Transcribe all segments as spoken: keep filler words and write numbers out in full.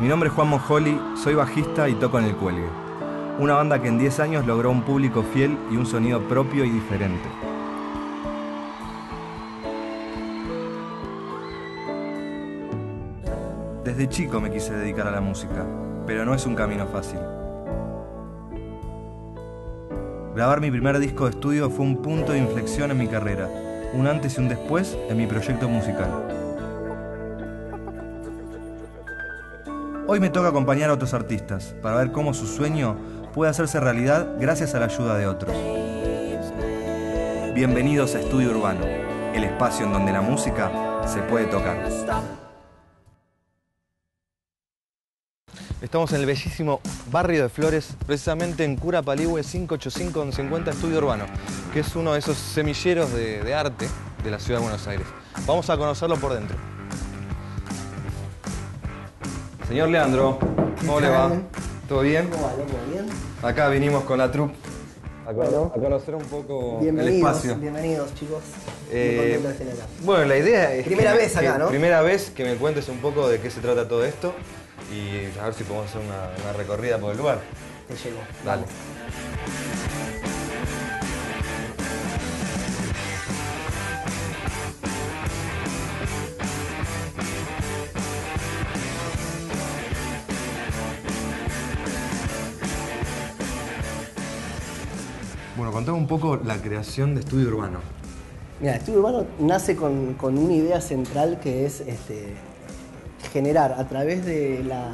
Mi nombre es Juan Mojoli, soy bajista y toco en El Cuelgue. Una banda que en diez años logró un público fiel y un sonido propio y diferente. Desde chico me quise dedicar a la música, pero no es un camino fácil. Grabar mi primer disco de estudio fue un punto de inflexión en mi carrera, un antes y un después en mi proyecto musical. Hoy me toca acompañar a otros artistas para ver cómo su sueño puede hacerse realidad gracias a la ayuda de otros. Bienvenidos a Estudio Urbano, el espacio en donde la música se puede tocar. Estamos en el bellísimo barrio de Flores, precisamente en Cura Paligüe quinientos ochenta y cinco, donde se encuentra Estudio Urbano, que es uno de esos semilleros de, de arte de la ciudad de Buenos Aires. Vamos a conocerlo por dentro. Señor Leandro, ¿cómo le va? ¿Todo bien? ¿Cómo va? ¿Todo bien? Acá vinimos con la troupe a, bueno, a conocer un poco el espacio. Bienvenidos, chicos. Eh, Muy acá. Bueno, la idea es... Primera que, vez acá, que, ¿no? Primera vez que me cuentes un poco de qué se trata todo esto. Y a ver si podemos hacer una, una recorrida por el lugar. Te llevo. Dale. Bueno, contame un poco la creación de Estudio Urbano. Mira, Estudio Urbano nace con, con una idea central que es... Este, generar a través de, la,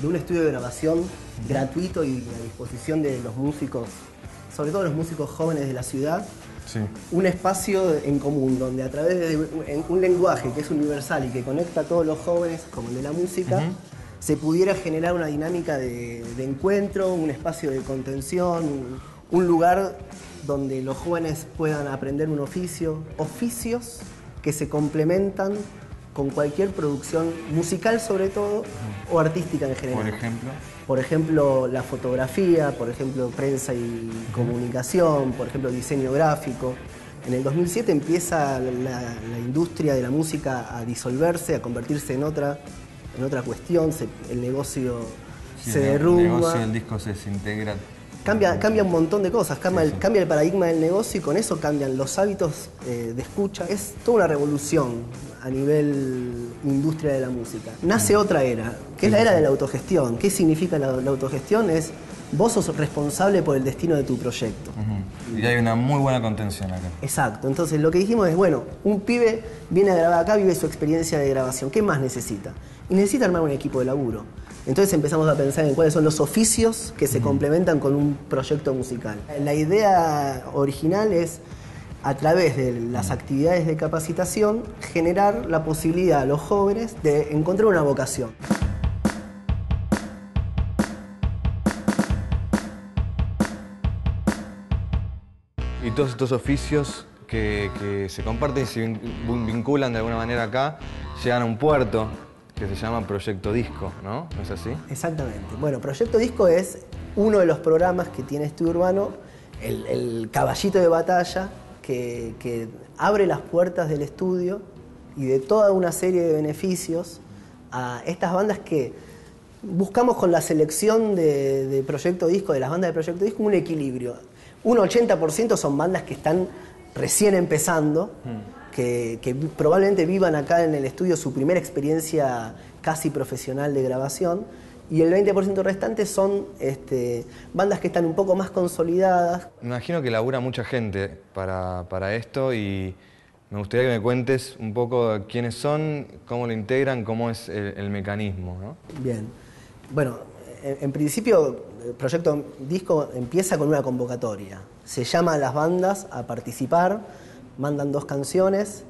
de un estudio de grabación gratuito y a disposición de los músicos, sobre todo los músicos jóvenes de la ciudad, sí, un espacio en común donde a través de un lenguaje que es universal y que conecta a todos los jóvenes, como el de la música, uh-huh, se pudiera generar una dinámica de, de encuentro, un espacio de contención, un, un lugar donde los jóvenes puedan aprender un oficio, oficios que se complementan con cualquier producción musical sobre todo, o artística en general. Por ejemplo. Por ejemplo, la fotografía, por ejemplo, prensa y comunicación, por ejemplo, diseño gráfico. En el dos mil siete empieza la, la industria de la música a disolverse, a convertirse en otra, en otra cuestión, se, el negocio sí, se el derrumba. El negocio del disco se desintegra. Cambia, cambia un montón de cosas, cambia, sí, sí. El, cambia el paradigma del negocio y con eso cambian los hábitos eh, de escucha. Es toda una revolución a nivel industria de la música. Nace otra era, que sí, es la era sí. de la autogestión. ¿Qué significa la, la autogestión? Es vos sos responsable por el destino de tu proyecto. Uh-huh. Y hay una muy buena contención acá. Exacto, entonces lo que dijimos es, bueno, un pibe viene a grabar acá, vive su experiencia de grabación, ¿qué más necesita? Y necesita armar un equipo de laburo. Entonces empezamos a pensar en cuáles son los oficios que se complementan con un proyecto musical. La idea original es, a través de las actividades de capacitación, generar la posibilidad a los jóvenes de encontrar una vocación. Y todos estos oficios que, que se comparten y se vinculan de alguna manera acá, llegan a un puerto que se llama Proyecto Disco, ¿no? ¿No es así? Exactamente. Bueno, Proyecto Disco es uno de los programas que tiene Estudio Urbano, el, el caballito de batalla que, que abre las puertas del estudio y de toda una serie de beneficios a estas bandas que buscamos con la selección de, de Proyecto Disco, de las bandas de Proyecto Disco, un equilibrio. Un ochenta por ciento son bandas que están recién empezando, mm. Que, que probablemente vivan acá en el estudio su primera experiencia casi profesional de grabación, y el veinte por ciento restante son este, bandas que están un poco más consolidadas. Me imagino que labura mucha gente para, para esto y me gustaría que me cuentes un poco quiénes son, cómo lo integran, cómo es el, el mecanismo, ¿no? Bien. Bueno, en, en principio el Proyecto Disco empieza con una convocatoria. Se llama a las bandas a participar. Mandan dos canciones,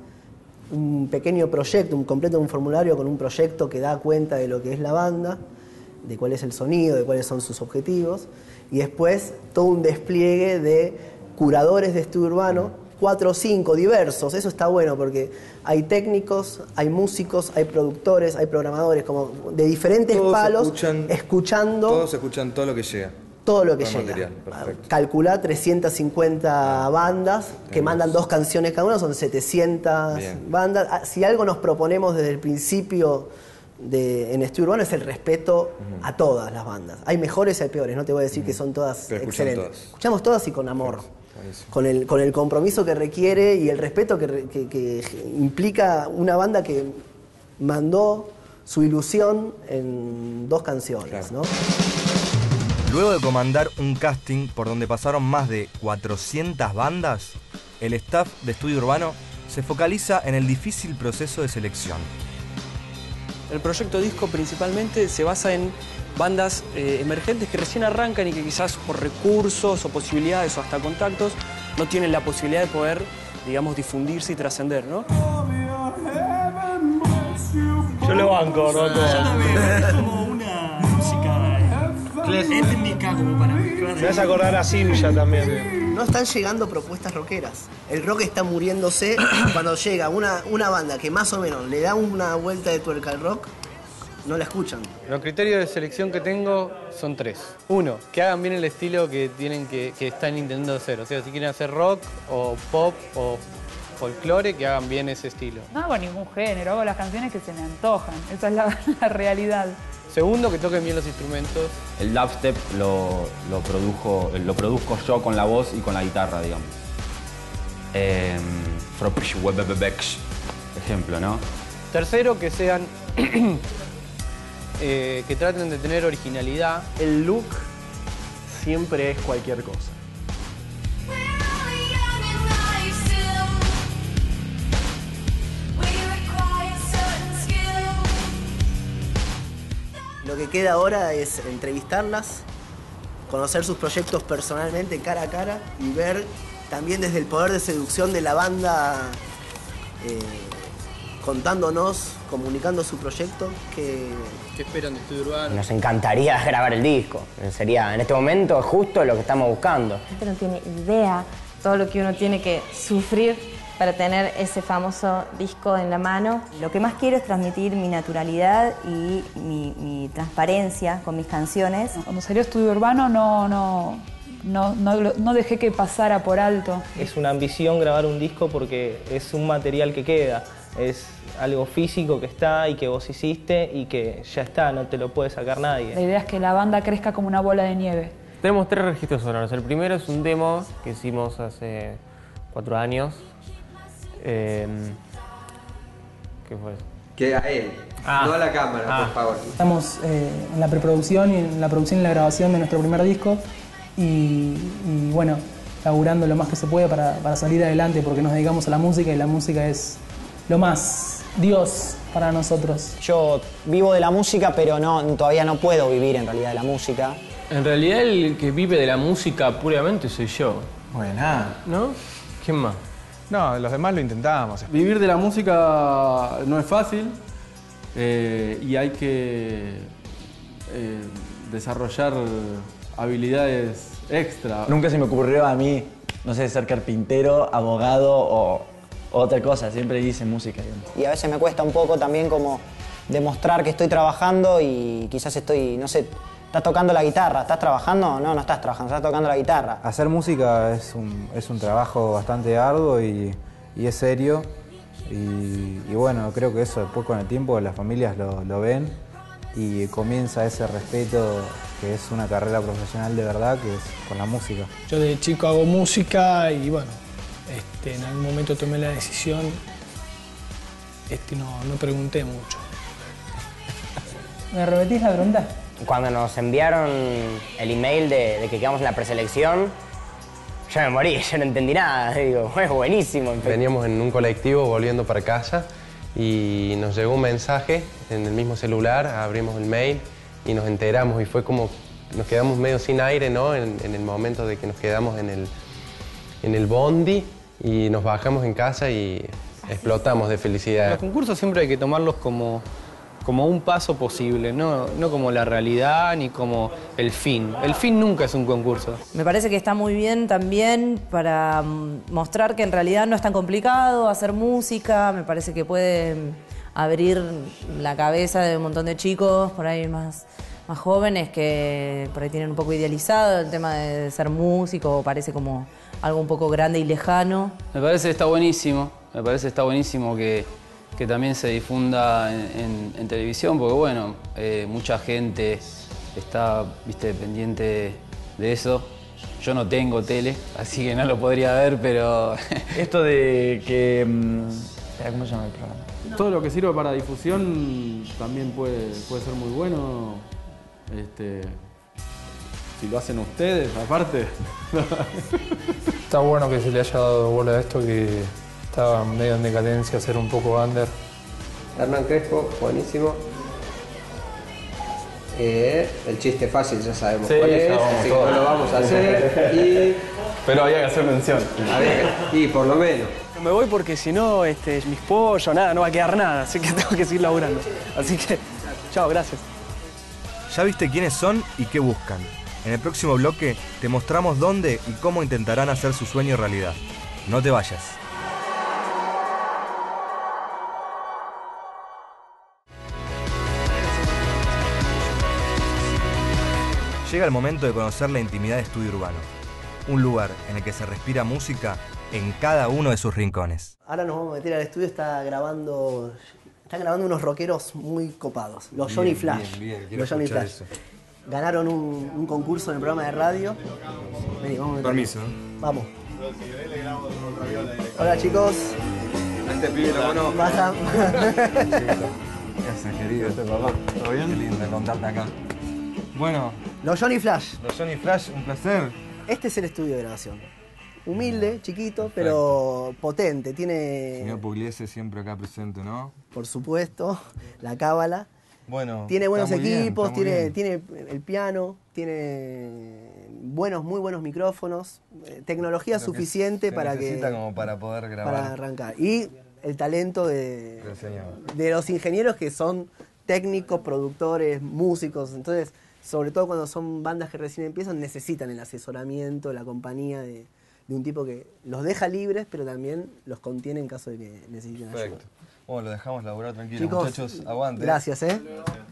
un pequeño proyecto, un completo un formulario con un proyecto que da cuenta de lo que es la banda, de cuál es el sonido, de cuáles son sus objetivos, y después todo un despliegue de curadores de estudio urbano, cuatro o cinco, diversos. Eso está bueno porque hay técnicos, hay músicos, hay productores, hay programadores, como de diferentes todos palos, escuchan, escuchando... Todos escuchan todo lo que llega. Todo lo que todo llega. Material, calculá trescientas cincuenta bandas que Tenemos. mandan dos canciones cada una, son setecientas Bien. bandas. Si algo nos proponemos desde el principio de, en Estudio Urbano es el respeto uh-huh. a todas las bandas. Hay mejores y hay peores, no te voy a decir uh-huh. que son todas excelentes. Todas. Escuchamos todas y con amor. Con el, con el compromiso que requiere y el respeto que, que, que implica una banda que mandó su ilusión en dos canciones, claro. ¿no? Luego de comandar un casting por donde pasaron más de cuatrocientas bandas, el staff de Estudio Urbano se focaliza en el difícil proceso de selección. El proyecto disco principalmente se basa en bandas eh, emergentes que recién arrancan y que quizás por recursos o posibilidades o hasta contactos no tienen la posibilidad de poder, digamos, difundirse y trascender, ¿no? Yo lo banco, Roto. Es como una música étnica como para... Me vas a acordar a Silvia también. No están llegando propuestas rockeras. El rock está muriéndose. Cuando llega una, una banda que más o menos le da una vuelta de tuerca al rock, no la escuchan. Los criterios de selección que tengo son tres. Uno, que hagan bien el estilo que tienen que, que están intentando hacer. O sea, si quieren hacer rock o pop o folclore, que hagan bien ese estilo. No hago ningún género, hago las canciones que se me antojan. Esa es la, la realidad. Segundo, que toquen bien los instrumentos. El dubstep lo, lo, produjo, lo produzco yo con la voz y con la guitarra, digamos. Eh, ejemplo, ¿no? Tercero, que sean... Eh, que traten de tener originalidad. El look siempre es cualquier cosa. Lo que queda ahora es entrevistarlas, conocer sus proyectos personalmente, cara a cara, y ver también desde el poder de seducción de la banda, eh, contándonos, comunicando su proyecto, que... ¿Qué esperan de Estudio Urbano? Nos encantaría grabar el disco. Sería, en este momento, justo lo que estamos buscando. La gente no tiene idea todo lo que uno tiene que sufrir para tener ese famoso disco en la mano. Lo que más quiero es transmitir mi naturalidad y mi, mi transparencia con mis canciones. Cuando salió Estudio Urbano no, no, no, no, no dejé que pasara por alto. Es una ambición grabar un disco porque es un material que queda. Es algo físico que está y que vos hiciste y que ya está, no te lo puede sacar nadie. La idea es que la banda crezca como una bola de nieve. Tenemos tres registros sonoros. El primero es un demo que hicimos hace cuatro años. Eh, ¿Qué fue? Que a él, ah. no a la cámara, ah. por favor. Estamos eh, en la preproducción y en la producción y la grabación de nuestro primer disco. Y, y bueno, laburando lo más que se puede para, para salir adelante, porque nos dedicamos a la música y la música es... lo más, Dios, para nosotros. Yo vivo de la música, pero no, todavía no puedo vivir en realidad de la música. En realidad el que vive de la música puramente soy yo. Bueno, nada. ¿No? ¿Quién más? No, los demás lo intentábamos. Vivir de la música no es fácil eh, y hay que eh, desarrollar habilidades extra. Nunca se me ocurrió a mí, no sé, ser carpintero, abogado o... otra cosa, siempre hice música. Digamos. Y a veces me cuesta un poco también como demostrar que estoy trabajando y quizás estoy, no sé, estás tocando la guitarra, ¿estás trabajando? No, no estás trabajando, estás tocando la guitarra. Hacer música es un, es un trabajo bastante arduo y, y es serio. Y, y bueno, creo que eso después con el tiempo las familias lo, lo ven y comienza ese respeto que es una carrera profesional de verdad, que es con la música. Yo de chico hago música y bueno. Este, en algún momento tomé la decisión, este, no, no pregunté mucho. ¿Me repetís la pregunta? Cuando nos enviaron el email de, de que quedamos en la preselección, yo me morí, yo no entendí nada. Digo, es buenísimo. Veníamos en un colectivo volviendo para casa y nos llegó un mensaje en el mismo celular, abrimos el mail y nos enteramos y fue como, nos quedamos medio sin aire, ¿no? En, en el momento de que nos quedamos en el... en el bondi y nos bajamos en casa y explotamos de felicidad. Los concursos siempre hay que tomarlos como, como un paso posible, ¿no? No como la realidad ni como el fin. El fin nunca es un concurso. Me parece que está muy bien también para mostrar que en realidad no es tan complicado hacer música. Me parece que puede abrir la cabeza de un montón de chicos por ahí más... más jóvenes que por ahí tienen un poco idealizado el tema de ser músico, parece como algo un poco grande y lejano. Me parece que está buenísimo, me parece que está buenísimo que, que también se difunda en, en, en televisión, porque bueno, eh, mucha gente está, viste, pendiente de eso. Yo no tengo tele, así que no lo podría ver, pero... Esto de que... ¿Cómo se llama el programa? No. Todo lo que sirve para difusión también puede, puede ser muy bueno. Este, si lo hacen ustedes, aparte. Está bueno que se le haya dado bola a esto, que estaba medio en decadencia, ser un poco under. Hernán Crespo, buenísimo. Eh, el chiste fácil ya sabemos sí, cuál es, así que no lo vamos a hacer. Y... pero había que hacer mención. Que... y por lo menos. Me voy porque si no, este, mis pollos, nada, no va a quedar nada, así que tengo que seguir laburando. Así que, chao, gracias. Ya viste quiénes son y qué buscan. En el próximo bloque te mostramos dónde y cómo intentarán hacer su sueño realidad. No te vayas. Llega el momento de conocer la intimidad de Estudio Urbano, un lugar en el que se respira música en cada uno de sus rincones. Ahora nos vamos a meter al estudio, está grabando, está grabando unos rockeros muy copados, los bien, Johnny Flash. Bien, bien, los Johnny Flash. Eso. Ganaron un, un concurso en el programa de radio. Vení, vamos a permiso. Vamos. Hola chicos. Antes pide la mano. Pasa. ¿Qué haces, querido? Papá. ¿Todo bien? Qué lindo contarte acá. Bueno. Los Johnny Flash. Los Johnny Flash, un placer. Este es el estudio de grabación. Humilde, chiquito, pero Perfecto. potente. Tiene... Señor Pugliese siempre acá presente, ¿no? Por supuesto, la cábala. Bueno, tiene buenos equipos, bien, tiene, tiene el piano, tiene buenos, muy buenos micrófonos, tecnología Creo suficiente que para que... como para poder grabar. Para arrancar. Y el talento de, de los ingenieros que son técnicos, productores, músicos, entonces... sobre todo cuando son bandas que recién empiezan, necesitan el asesoramiento, la compañía de, de un tipo que los deja libres, pero también los contiene en caso de que necesiten Perfecto. ayuda. Bueno, lo dejamos laburar tranquilo. Chicos, muchachos, aguante. Gracias, ¿eh? Gracias.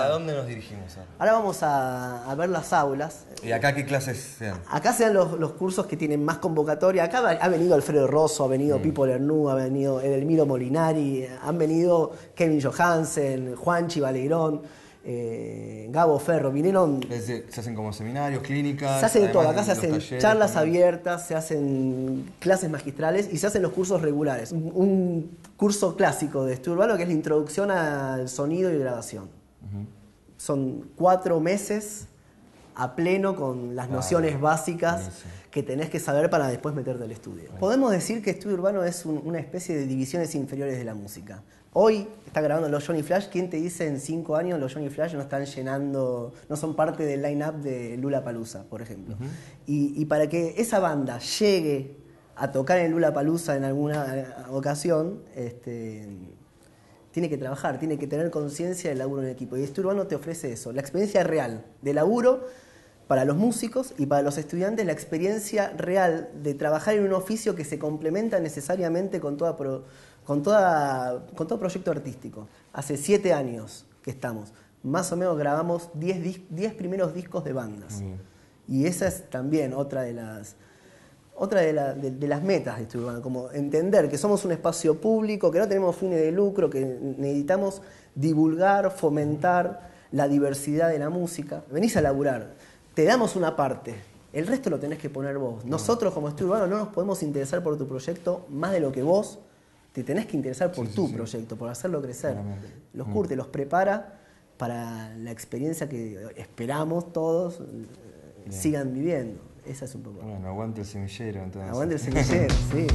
¿A dónde nos dirigimos ahora? Ahora vamos a, a ver las aulas. ¿Y acá qué clases sean? Acá sean los, los cursos que tienen más convocatoria. Acá va, ha venido Alfredo Rosso, ha venido mm. Pipo Lernú, ha venido Edelmiro Molinari, han venido Kevin Johansen, Juanchi Vallegrón. Eh, Gabo Ferro, vinieron... Desde, se hacen como seminarios, clínicas... Se hacen todo, acá se hacen charlas también. abiertas, se hacen clases magistrales y se hacen los cursos regulares. Un, un curso clásico de Estudio Urbano que es la introducción al sonido y grabación. Uh-huh. Son cuatro meses a pleno con las ah, nociones básicas buenísimo. que tenés que saber para después meterte al estudio. Bueno. Podemos decir que Estudio Urbano es un, una especie de divisiones inferiores de la música. Hoy está grabando los Johnny Flash. ¿Quién te dice en cinco años los Johnny Flash no están llenando, no son parte del line-up de Palusa, por ejemplo? Uh-huh. y, y para que esa banda llegue a tocar en Palusa en alguna ocasión, este, tiene que trabajar, tiene que tener conciencia del laburo en el equipo. Y Estudio Urbano te ofrece eso, la experiencia real de laburo para los músicos y para los estudiantes, la experiencia real de trabajar en un oficio que se complementa necesariamente con toda... Pro, Con, toda, con todo proyecto artístico. Hace siete años que estamos. Más o menos grabamos diez primeros discos de bandas. Bien. Y esa es también otra de las, otra de, la, de, de las metas de Estudio Urbano, como entender que somos un espacio público, que no tenemos fines de lucro, que necesitamos divulgar, fomentar la diversidad de la música. Venís a laburar, te damos una parte. El resto lo tenés que poner vos. Nosotros como Estudio Urbano no nos podemos interesar por tu proyecto más de lo que vos... Te tenés que interesar por sí, tu sí, proyecto, sí. por hacerlo crecer. Claramente. Los curte, mm. los prepara para la experiencia que esperamos todos Bien. sigan viviendo. Esa es un poco... Bueno, aguante el semillero, entonces. Aguante el semillero, sí.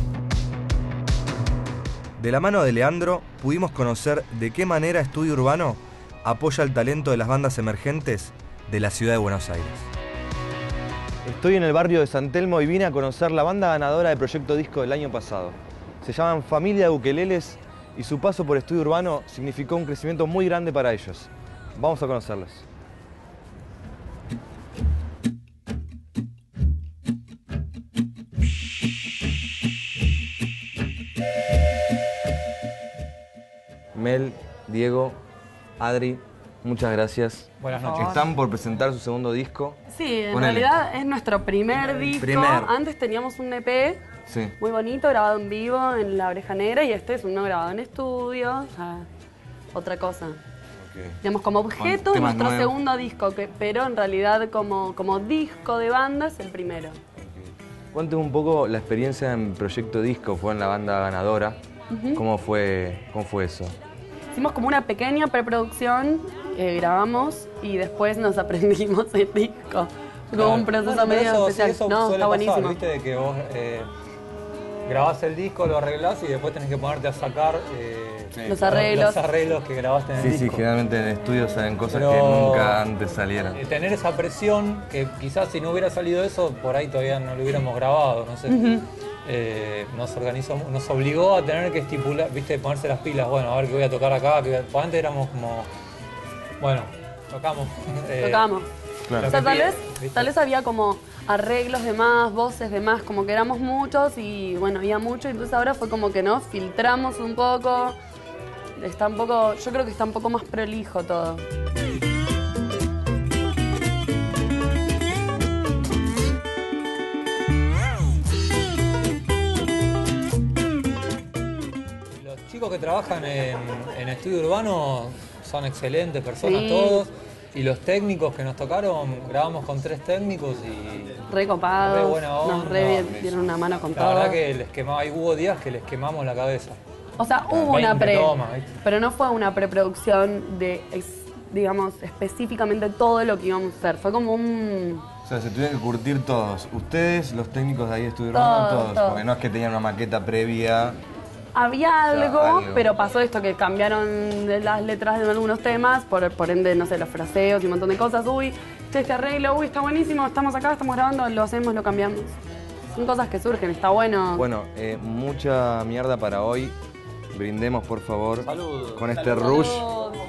De la mano de Leandro, pudimos conocer de qué manera Estudio Urbano apoya el talento de las bandas emergentes de la ciudad de Buenos Aires. Estoy en el barrio de San Telmo y vine a conocer la banda ganadora del Proyecto Disco del año pasado. Se llaman Familia de Bukeleles y su paso por Estudio Urbano significó un crecimiento muy grande para ellos. Vamos a conocerlos. Mel, Diego, Adri, muchas gracias. Buenas noches. Están por presentar su segundo disco. Sí, en Ponele. realidad es nuestro primer disco. Primer. Antes teníamos un E P... Sí. Muy bonito, grabado en vivo en La Oreja Negra, y este es uno grabado en estudio, o sea, otra cosa. Okay. Digamos, como objeto, nuestro nuevo. segundo disco, que, pero en realidad como, como disco de banda es el primero. Okay. Cuénteme un poco la experiencia en Proyecto Disco, fue en la banda ganadora. Uh-huh. ¿Cómo fue, cómo fue eso? Hicimos como una pequeña preproducción, eh, grabamos y después nos aprendimos el disco. Como claro. un proceso bueno, medio eso, especial. Sí, eso no, está buenísimo. Pasar, ¿viste? De que vos eh, grabás el disco, lo arreglás y después tenés que ponerte a sacar eh, sí, los, arreglos. los arreglos que grabaste en el sí, disco. Sí, sí, generalmente en el estudio salen cosas Pero, que nunca antes salieran. Eh, tener esa presión que quizás si no hubiera salido eso, por ahí todavía no lo hubiéramos grabado, no sé. Uh-huh. Eh, nos organizó, nos obligó a tener que estipular, viste, ponerse las pilas, bueno, a ver qué voy a tocar acá, que antes éramos como, bueno, tocamos. Eh, tocamos. Claro. O sea, tal vez, tal vez había como arreglos de más, voces de más, como que éramos muchos y bueno, había mucho, entonces ahora fue como que nos filtramos un poco, está un poco, yo creo que está un poco más prolijo todo. Que trabajan en, en Estudio Urbano son excelentes personas, sí. todos, y los técnicos que nos tocaron, grabamos con tres técnicos y re copados, re buena onda, nos re bien, dieron una mano con todo. La verdad que les quemaba, y hubo días que les quemamos la cabeza. O sea, hubo una pre, tomas, pero no fue una preproducción de, digamos, específicamente todo lo que íbamos a hacer, fue como un... O sea, se tuvieron que curtir todos, ustedes, los técnicos de ahí estuvieron todos, todos, todos, porque no es que tenían una maqueta previa. Había algo, o sea, algo, pero pasó esto que cambiaron las letras de algunos temas, por, por ende, no sé, los fraseos y un montón de cosas. Uy, este arreglo, uy, está buenísimo, estamos acá, estamos grabando, lo hacemos, lo cambiamos. Son cosas que surgen, está bueno. Bueno, eh, mucha mierda para hoy. Brindemos, por favor, salud, con este salud, rush. Salud.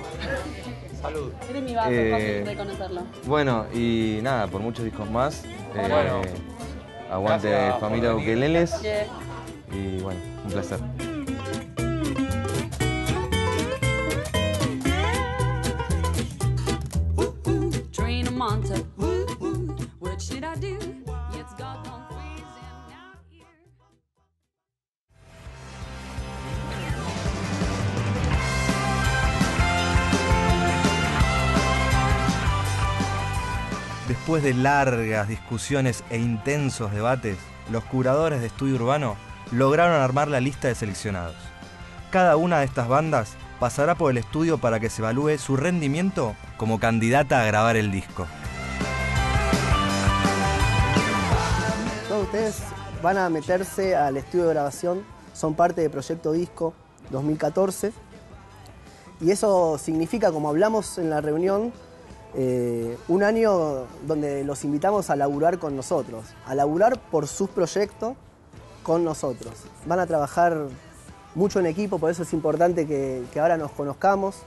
Salud. Eres mi vaso, eh, fácil reconocerlo. Bueno, y nada, por muchos discos más. Bueno. Eh, bueno. Aguante, gracias, Familia de Bukeleles. Yeah. Y bueno, un placer. Después de largas discusiones e intensos debates, los curadores de Estudio Urbano lograron armar la lista de seleccionados. Cada una de estas bandas pasará por el estudio para que se evalúe su rendimiento como candidata a grabar el disco. Todos ustedes van a meterse al estudio de grabación, son parte de Proyecto Disco dos mil catorce, y eso significa, como hablamos en la reunión, eh, un año donde los invitamos a laburar con nosotros, a laburar por sus proyectos con nosotros. Van a trabajar mucho en equipo, por eso es importante que, que ahora nos conozcamos.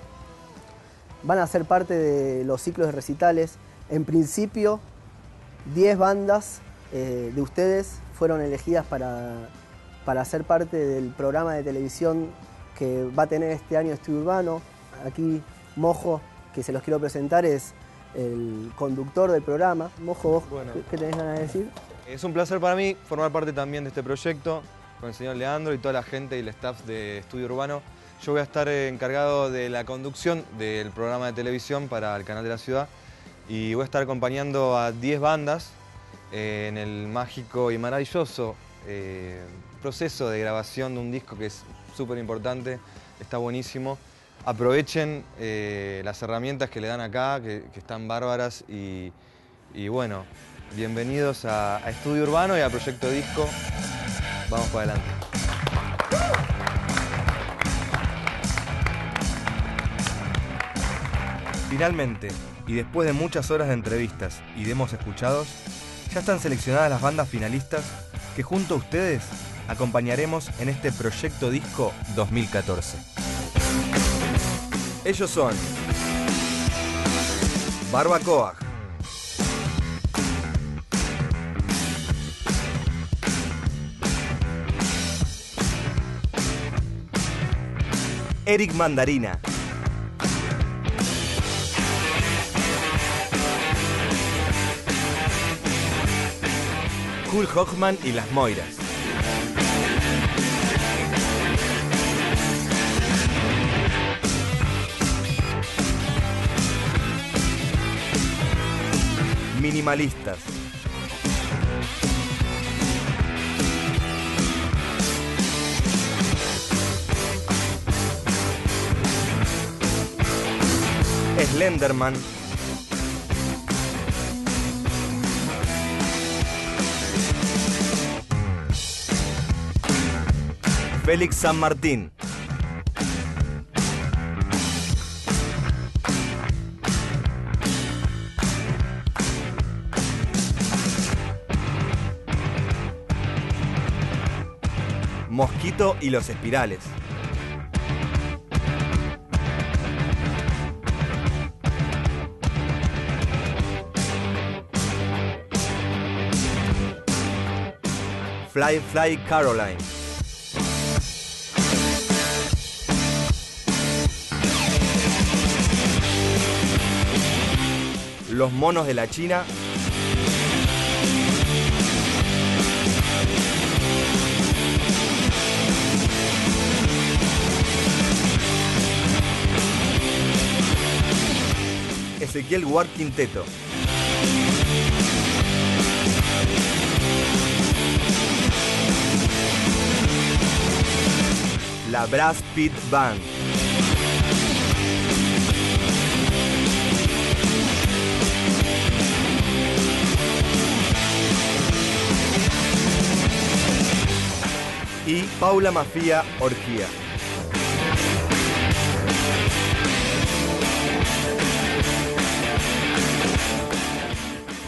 Van a ser parte de los ciclos de recitales. En principio, diez bandas eh, de ustedes fueron elegidas para, para ser parte del programa de televisión que va a tener este año Estudio Urbano. Aquí Mojo, que se los quiero presentar, es el conductor del programa. Mojo, vos, bueno, ¿qué tenés ganas de decir? Es un placer para mí formar parte también de este proyecto con el señor Leandro y toda la gente y el staff de Estudio Urbano. Yo voy a estar encargado de la conducción del programa de televisión para el Canal de la Ciudad y voy a estar acompañando a diez bandas en el mágico y maravilloso eh, proceso de grabación de un disco que es súper importante, está buenísimo. Aprovechen eh, las herramientas que le dan acá, que, que están bárbaras y, y bueno... Bienvenidos a, a Estudio Urbano y a Proyecto Disco. Vamos para adelante. Finalmente, y después de muchas horas de entrevistas y demos escuchados, ya están seleccionadas las bandas finalistas que junto a ustedes acompañaremos en este Proyecto Disco dos mil catorce. Ellos son... Barba Coax, Erik Mandarina, Jul Hoffman y Las Moiras. Minimalistas. Slenderman. Félix San Martín. Mosquito y los Espirales. Fly Fly Caroline. Los monos de la China. Ezequiel Ward Quinteto. La Brass Pit Band. Y Paula Mafía Orgía.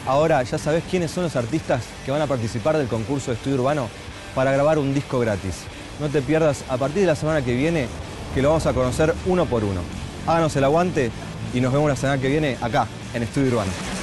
Ahora ya sabés quiénes son los artistas que van a participar del concurso de Estudio Urbano para grabar un disco gratis. No te pierdas a partir de la semana que viene, que lo vamos a conocer uno por uno. Háganos el aguante y nos vemos la semana que viene acá, en Estudio Urbano.